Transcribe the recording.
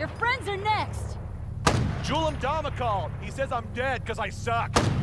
Your friends are next! Jul 'Mdama called. He says I'm dead because I suck.